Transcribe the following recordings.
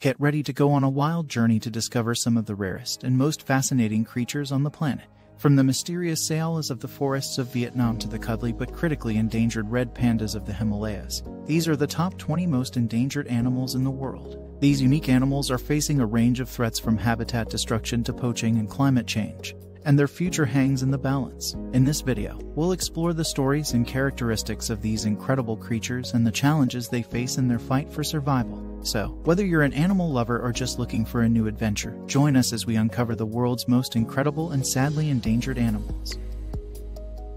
Get ready to go on a wild journey to discover some of the rarest and most fascinating creatures on the planet. From the mysterious saolas of the forests of Vietnam to the cuddly but critically endangered red pandas of the Himalayas, these are the top 20 most endangered animals in the world. These unique animals are facing a range of threats from habitat destruction to poaching and climate change, and their future hangs in the balance. In this video, we'll explore the stories and characteristics of these incredible creatures and the challenges they face in their fight for survival. So, whether you're an animal lover or just looking for a new adventure, join us as we uncover the world's most incredible and sadly endangered animals.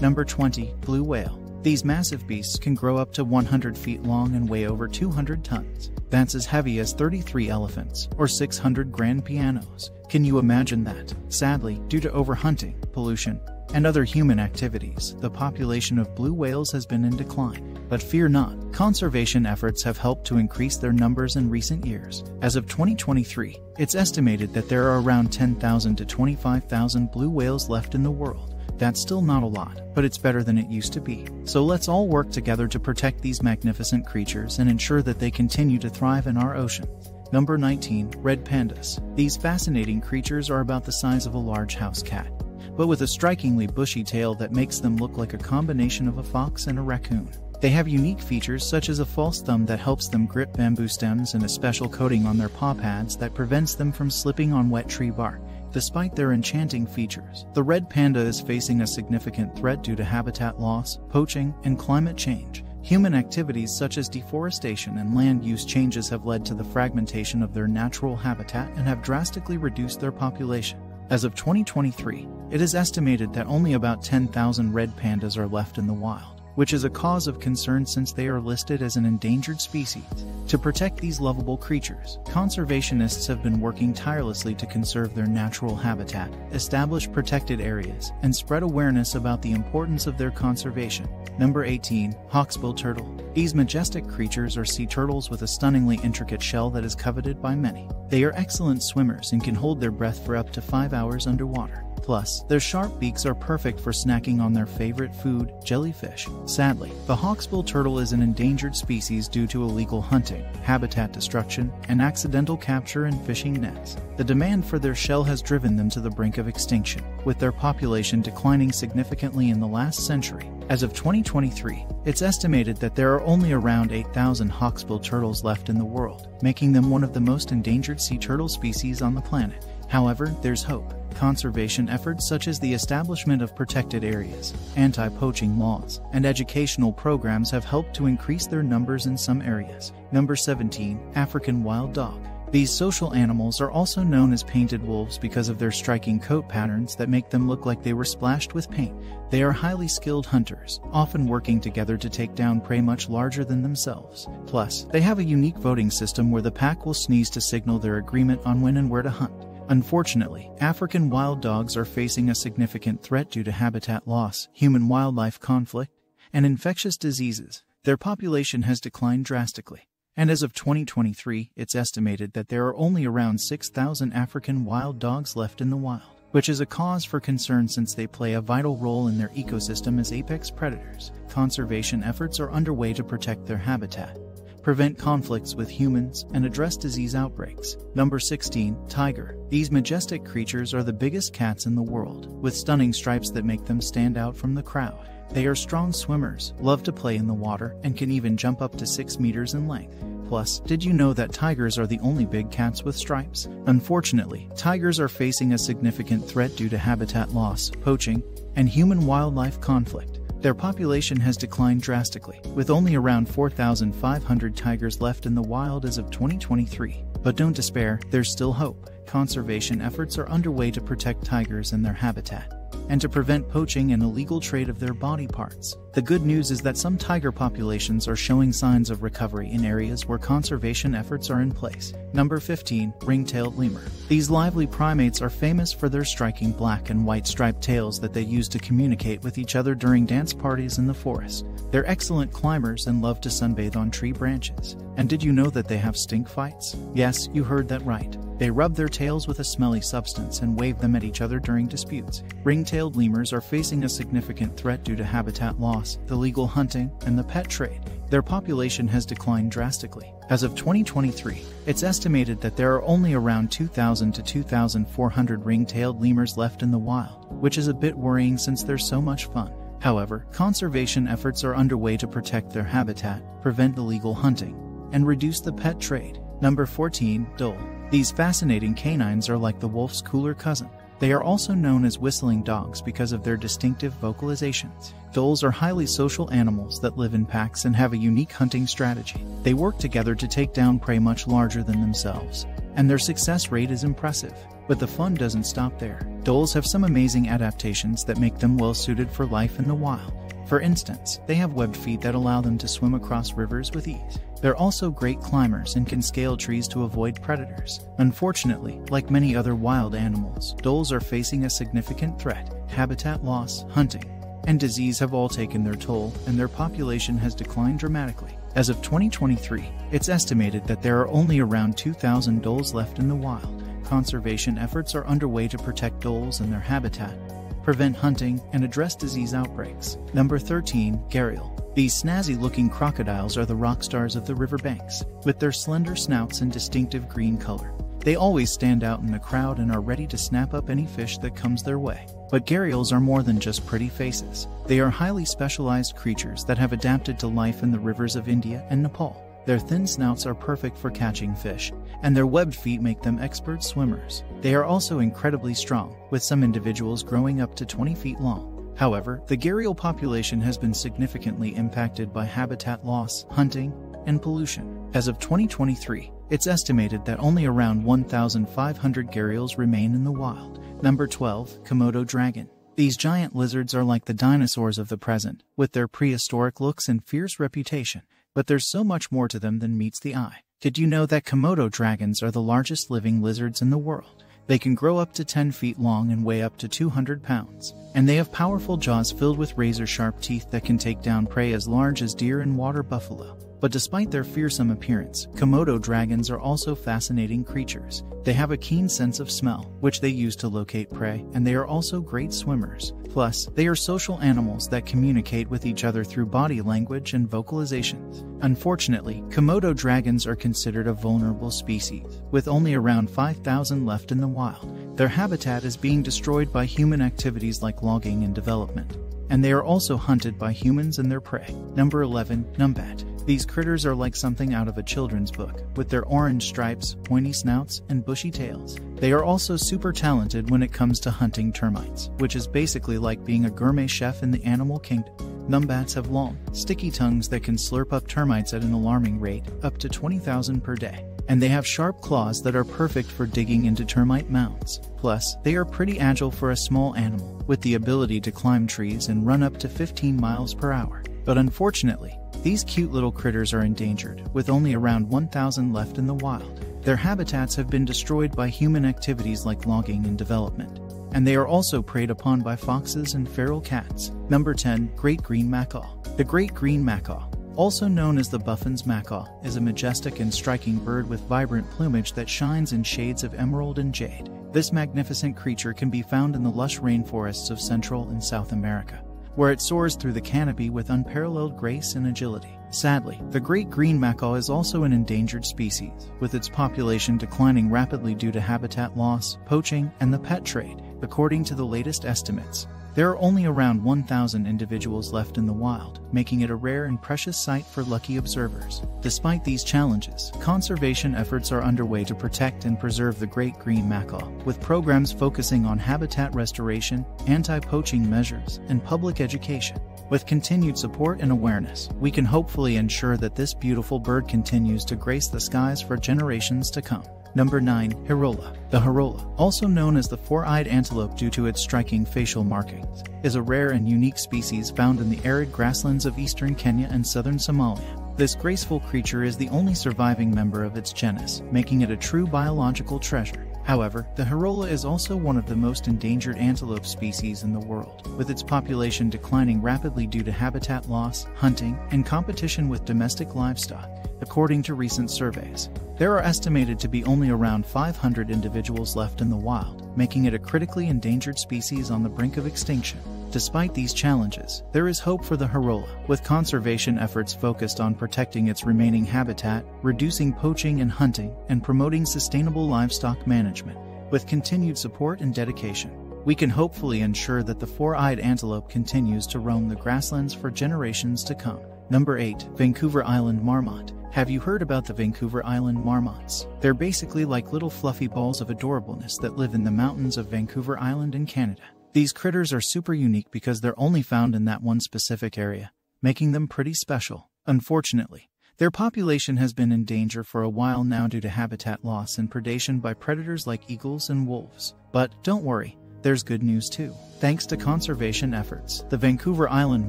Number 20. Blue whale. These massive beasts can grow up to 100 feet long and weigh over 200 tons. That's as heavy as 33 elephants, or 600 grand pianos. Can you imagine that? Sadly, due to overhunting, pollution, and other human activities, the population of blue whales has been in decline. But fear not, conservation efforts have helped to increase their numbers in recent years. As of 2023, it's estimated that there are around 10,000 to 25,000 blue whales left in the world. That's still not a lot, but it's better than it used to be. So let's all work together to protect these magnificent creatures and ensure that they continue to thrive in our oceans. Number 19. Red pandas. These fascinating creatures are about the size of a large house cat, but with a strikingly bushy tail that makes them look like a combination of a fox and a raccoon. They have unique features such as a false thumb that helps them grip bamboo stems and a special coating on their paw pads that prevents them from slipping on wet tree bark. Despite their enchanting features, the red panda is facing a significant threat due to habitat loss, poaching, and climate change. Human activities such as deforestation and land use changes have led to the fragmentation of their natural habitat and have drastically reduced their population. As of 2023, it is estimated that only about 10,000 red pandas are left in the wild, which is a cause of concern since they are listed as an endangered species. To protect these lovable creatures, conservationists have been working tirelessly to conserve their natural habitat, establish protected areas, and spread awareness about the importance of their conservation. Number 18. Hawksbill turtle. These majestic creatures are sea turtles with a stunningly intricate shell that is coveted by many. They are excellent swimmers and can hold their breath for up to 5 hours underwater. Plus, their sharp beaks are perfect for snacking on their favorite food, jellyfish. Sadly, the hawksbill turtle is an endangered species due to illegal hunting, habitat destruction, and accidental capture in fishing nets. The demand for their shell has driven them to the brink of extinction, with their population declining significantly in the last century. As of 2023, it's estimated that there are only around 8,000 hawksbill turtles left in the world, making them one of the most endangered sea turtle species on the planet. However, there's hope. Conservation efforts such as the establishment of protected areas, anti-poaching laws, and educational programs have helped to increase their numbers in some areas. Number 17. African wild dog. These social animals are also known as painted wolves because of their striking coat patterns that make them look like they were splashed with paint. They are highly skilled hunters, often working together to take down prey much larger than themselves. Plus, they have a unique voting system where the pack will sneeze to signal their agreement on when and where to hunt. Unfortunately, African wild dogs are facing a significant threat due to habitat loss, human-wildlife conflict, and infectious diseases. Their population has declined drastically, and as of 2023, it's estimated that there are only around 6,000 African wild dogs left in the wild, which is a cause for concern since they play a vital role in their ecosystem as apex predators. Conservation efforts are underway to protect their habitat, prevent conflicts with humans, and address disease outbreaks. Number 16. Tiger. These majestic creatures are the biggest cats in the world, with stunning stripes that make them stand out from the crowd. They are strong swimmers, love to play in the water, and can even jump up to 6 meters in length. Plus, did you know that tigers are the only big cats with stripes? Unfortunately, tigers are facing a significant threat due to habitat loss, poaching, and human-wildlife conflict. Their population has declined drastically, with only around 4,500 tigers left in the wild as of 2023. But don't despair, there's still hope. Conservation efforts are underway to protect tigers and their habitat, and to prevent poaching and illegal trade of their body parts. The good news is that some tiger populations are showing signs of recovery in areas where conservation efforts are in place. Number 15. Ring-tailed lemur. These lively primates are famous for their striking black and white striped tails that they use to communicate with each other during dance parties in the forest. They're excellent climbers and love to sunbathe on tree branches. And did you know that they have stink fights? Yes, you heard that right. They rub their tails with a smelly substance and wave them at each other during disputes. Ring-tailed lemurs are facing a significant threat due to habitat loss, trespass, illegal hunting, and the pet trade, their population has declined drastically. As of 2023, it's estimated that there are only around 2,000 to 2,400 ring-tailed lemurs left in the wild, which is a bit worrying since they're so much fun. However, conservation efforts are underway to protect their habitat, prevent illegal hunting, and reduce the pet trade. Number 14. Dhole. These fascinating canines are like the wolf's cooler cousin. They are also known as whistling dogs because of their distinctive vocalizations. Dholes are highly social animals that live in packs and have a unique hunting strategy. They work together to take down prey much larger than themselves, and their success rate is impressive. But the fun doesn't stop there. Dholes have some amazing adaptations that make them well-suited for life in the wild. For instance, they have webbed feet that allow them to swim across rivers with ease. They're also great climbers and can scale trees to avoid predators. Unfortunately, like many other wild animals, dholes are facing a significant threat. Habitat loss, hunting, and disease have all taken their toll, and their population has declined dramatically. As of 2023, it's estimated that there are only around 2,000 dholes left in the wild. Conservation efforts are underway to protect dholes and their habitat, prevent hunting, and address disease outbreaks. Number 13. Gharial. These snazzy-looking crocodiles are the rock stars of the riverbanks, with their slender snouts and distinctive green color. They always stand out in the crowd and are ready to snap up any fish that comes their way. But gharials are more than just pretty faces. They are highly specialized creatures that have adapted to life in the rivers of India and Nepal. Their thin snouts are perfect for catching fish, and their webbed feet make them expert swimmers. They are also incredibly strong, with some individuals growing up to 20 feet long. However, the gharial population has been significantly impacted by habitat loss, hunting, and pollution. As of 2023, it's estimated that only around 1,500 gharials remain in the wild. Number 12. Komodo dragon. These giant lizards are like the dinosaurs of the present, with their prehistoric looks and fierce reputation. But there's so much more to them than meets the eye. Did you know that Komodo dragons are the largest living lizards in the world? They can grow up to 10 feet long and weigh up to 200 pounds. And they have powerful jaws filled with razor-sharp teeth that can take down prey as large as deer and water buffalo. But despite their fearsome appearance, Komodo dragons are also fascinating creatures. They have a keen sense of smell, which they use to locate prey, and they are also great swimmers. Plus, they are social animals that communicate with each other through body language and vocalizations. Unfortunately, Komodo dragons are considered a vulnerable species, with only around 5,000 left in the wild. Their habitat is being destroyed by human activities like logging and development, and they are also hunted by humans and their prey. Number 11. Numbat. These critters are like something out of a children's book, with their orange stripes, pointy snouts, and bushy tails. They are also super talented when it comes to hunting termites, which is basically like being a gourmet chef in the animal kingdom. Numbats have long, sticky tongues that can slurp up termites at an alarming rate, up to 20,000 per day. And they have sharp claws that are perfect for digging into termite mounds. Plus, they are pretty agile for a small animal, with the ability to climb trees and run up to 15 miles per hour. But unfortunately, these cute little critters are endangered, with only around 1,000 left in the wild. Their habitats have been destroyed by human activities like logging and development, and they are also preyed upon by foxes and feral cats. Number 10. Great Green Macaw. The Great Green Macaw, also known as the Buffon's Macaw, is a majestic and striking bird with vibrant plumage that shines in shades of emerald and jade. This magnificent creature can be found in the lush rainforests of Central and South America, where it soars through the canopy with unparalleled grace and agility. Sadly, the Great Green Macaw is also an endangered species, with its population declining rapidly due to habitat loss, poaching, and the pet trade. According to the latest estimates, there are only around 1,000 individuals left in the wild, making it a rare and precious sight for lucky observers. Despite these challenges, conservation efforts are underway to protect and preserve the Great Green Macaw, with programs focusing on habitat restoration, anti-poaching measures, and public education. With continued support and awareness, we can hopefully ensure that this beautiful bird continues to grace the skies for generations to come. Number 9. Hirola. The Hirola, also known as the four-eyed antelope due to its striking facial markings, is a rare and unique species found in the arid grasslands of eastern Kenya and southern Somalia. This graceful creature is the only surviving member of its genus, making it a true biological treasure. However, the Hirola is also one of the most endangered antelope species in the world, with its population declining rapidly due to habitat loss, hunting, and competition with domestic livestock. According to recent surveys, there are estimated to be only around 500 individuals left in the wild, making it a critically endangered species on the brink of extinction. Despite these challenges, there is hope for the Hirola, with conservation efforts focused on protecting its remaining habitat, reducing poaching and hunting, and promoting sustainable livestock management. With continued support and dedication, we can hopefully ensure that the four-eyed antelope continues to roam the grasslands for generations to come. Number 8. Vancouver Island Marmot. Have you heard about the Vancouver Island Marmots? They're basically like little fluffy balls of adorableness that live in the mountains of Vancouver Island in Canada. These critters are super unique because they're only found in that one specific area, making them pretty special. Unfortunately, their population has been in danger for a while now due to habitat loss and predation by predators like eagles and wolves. But don't worry, there's good news too. Thanks to conservation efforts, the Vancouver Island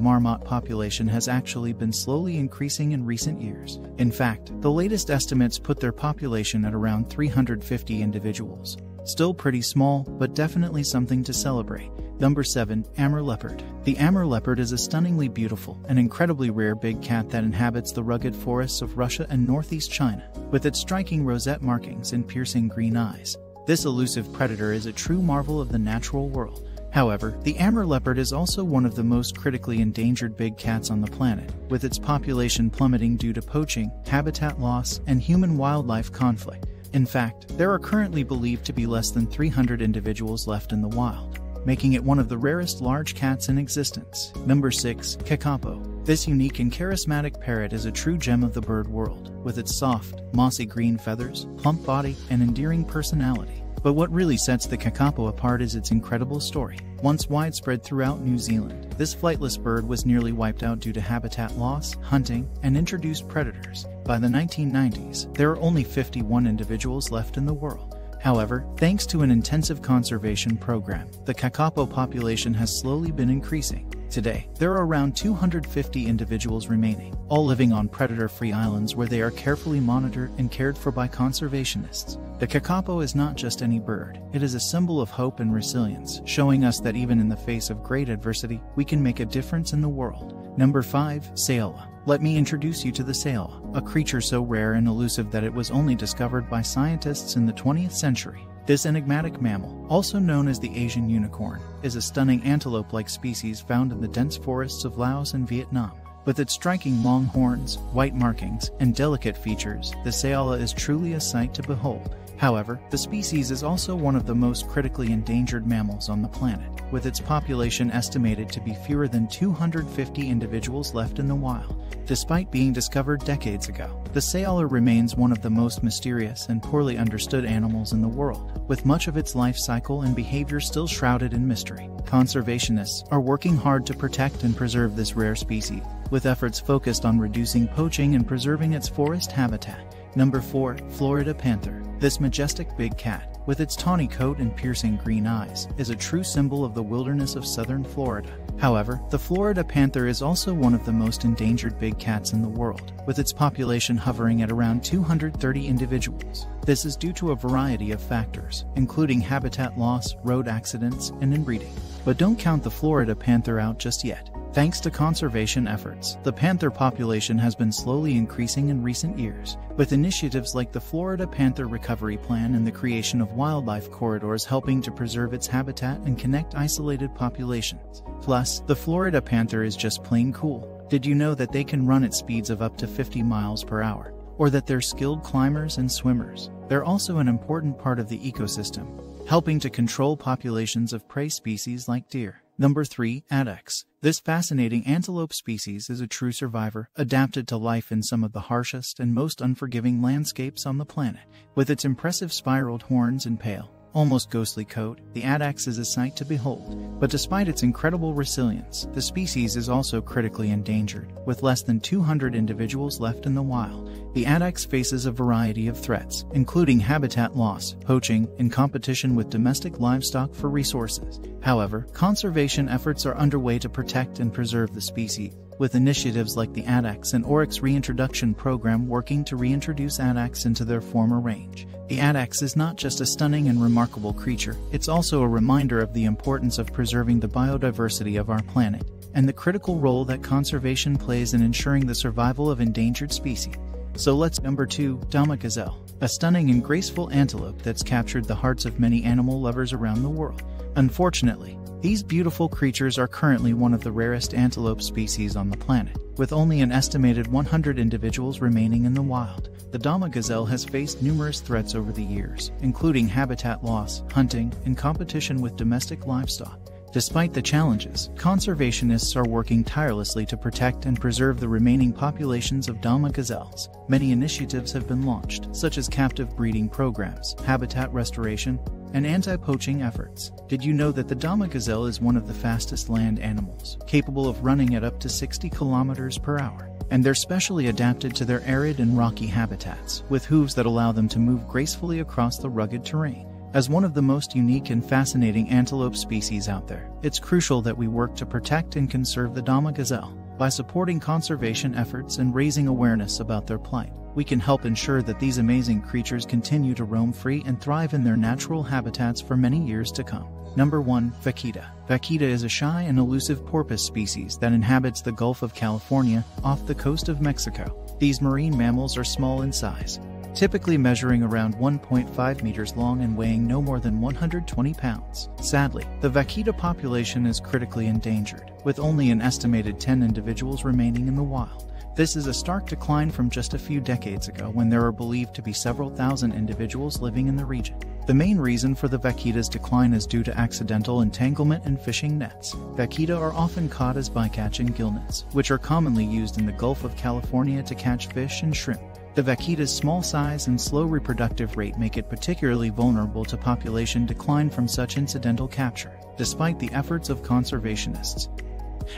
marmot population has actually been slowly increasing in recent years. In fact, the latest estimates put their population at around 350 individuals. Still pretty small, but definitely something to celebrate. Number 7. Amur Leopard. The Amur Leopard is a stunningly beautiful and incredibly rare big cat that inhabits the rugged forests of Russia and northeast China. With its striking rosette markings and piercing green eyes, this elusive predator is a true marvel of the natural world. However, the Amur Leopard is also one of the most critically endangered big cats on the planet, with its population plummeting due to poaching, habitat loss, and human-wildlife conflict. In fact, there are currently believed to be less than 300 individuals left in the wild, making it one of the rarest large cats in existence. Number 6. Kakapo. This unique and charismatic parrot is a true gem of the bird world, with its soft, mossy green feathers, plump body, and endearing personality. But what really sets the Kakapo apart is its incredible story. Once widespread throughout New Zealand, this flightless bird was nearly wiped out due to habitat loss, hunting, and introduced predators. By the 1990s, there are only 51 individuals left in the world. However, thanks to an intensive conservation program, the Kakapo population has slowly been increasing. Today, there are around 250 individuals remaining, all living on predator-free islands where they are carefully monitored and cared for by conservationists. The Kakapo is not just any bird, it is a symbol of hope and resilience, showing us that even in the face of great adversity, we can make a difference in the world. Number 5. Saola. Let me introduce you to the saola, a creature so rare and elusive that it was only discovered by scientists in the 20th century. This enigmatic mammal, also known as the Asian unicorn, is a stunning antelope-like species found in the dense forests of Laos and Vietnam. With its striking long horns, white markings, and delicate features, the saola is truly a sight to behold. However, the species is also one of the most critically endangered mammals on the planet, with its population estimated to be fewer than 250 individuals left in the wild. Despite being discovered decades ago, the saola remains one of the most mysterious and poorly understood animals in the world, with much of its life cycle and behavior still shrouded in mystery. Conservationists are working hard to protect and preserve this rare species, with efforts focused on reducing poaching and preserving its forest habitat. Number 4. Florida Panther. This majestic big cat, with its tawny coat and piercing green eyes, is a true symbol of the wilderness of southern Florida. However, the Florida panther is also one of the most endangered big cats in the world, with its population hovering at around 230 individuals. This is due to a variety of factors, including habitat loss, road accidents, and inbreeding. But don't count the Florida panther out just yet. Thanks to conservation efforts, the panther population has been slowly increasing in recent years, with initiatives like the Florida Panther Recovery Plan and the creation of wildlife corridors helping to preserve its habitat and connect isolated populations. Plus, the Florida panther is just plain cool. Did you know that they can run at speeds of up to 50 miles per hour? Or that they're skilled climbers and swimmers? They're also an important part of the ecosystem, helping to control populations of prey species like deer. Number 3. Addax. This fascinating antelope species is a true survivor, adapted to life in some of the harshest and most unforgiving landscapes on the planet. With its impressive spiraled horns and pale, almost ghostly coat, the addax is a sight to behold. But despite its incredible resilience, the species is also critically endangered, with less than 200 individuals left in the wild. The addax faces a variety of threats, including habitat loss, poaching, and competition with domestic livestock for resources. However, conservation efforts are underway to protect and preserve the species, with initiatives like the addax and oryx reintroduction program working to reintroduce addax into their former range. The addax is not just a stunning and remarkable creature, it's also a reminder of the importance of preserving the biodiversity of our planet, and the critical role that conservation plays in ensuring the survival of endangered species. So let's number 2, Dama Gazelle, a stunning and graceful antelope that's captured the hearts of many animal lovers around the world. Unfortunately, These beautiful creatures are currently one of the rarest antelope species on the planet, with only an estimated 100 individuals remaining in the wild. The Dama Gazelle has faced numerous threats over the years, including habitat loss, hunting, and competition with domestic livestock. Despite the challenges, conservationists are working tirelessly to protect and preserve the remaining populations of Dama gazelles. Many initiatives have been launched, such as captive breeding programs, habitat restoration, and anti-poaching efforts. Did you know that the Dama gazelle is one of the fastest land animals, capable of running at up to 60 kilometers per hour? And they're specially adapted to their arid and rocky habitats, with hooves that allow them to move gracefully across the rugged terrain. As one of the most unique and fascinating antelope species out there, it's crucial that we work to protect and conserve the Dama gazelle. By supporting conservation efforts and raising awareness about their plight, we can help ensure that these amazing creatures continue to roam free and thrive in their natural habitats for many years to come. Number 1. Vaquita. Vaquita is a shy and elusive porpoise species that inhabits the Gulf of California, off the coast of Mexico. These marine mammals are small in size, typically measuring around 1.5 meters long and weighing no more than 120 pounds. Sadly, the vaquita population is critically endangered, with only an estimated 10 individuals remaining in the wild. This is a stark decline from just a few decades ago, when there are believed to be several thousand individuals living in the region. The main reason for the vaquita's decline is due to accidental entanglement in fishing nets. Vaquita are often caught as bycatch in gillnets, which are commonly used in the Gulf of California to catch fish and shrimp. The vaquita's small size and slow reproductive rate make it particularly vulnerable to population decline from such incidental capture. Despite the efforts of conservationists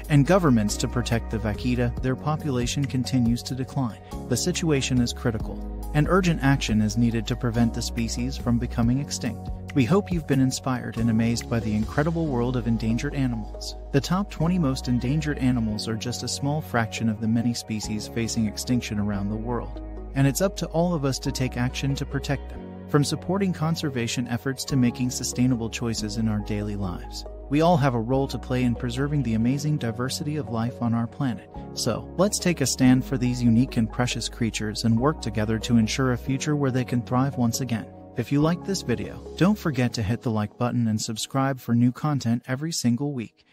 and governments to protect the vaquita, their population continues to decline. The situation is critical, and urgent action is needed to prevent the species from becoming extinct. We hope you've been inspired and amazed by the incredible world of endangered animals. The top 20 most endangered animals are just a small fraction of the many species facing extinction around the world, and it's up to all of us to take action to protect them. From supporting conservation efforts to making sustainable choices in our daily lives, we all have a role to play in preserving the amazing diversity of life on our planet. So, let's take a stand for these unique and precious creatures and work together to ensure a future where they can thrive once again. If you like this video, don't forget to hit the like button and subscribe for new content every single week.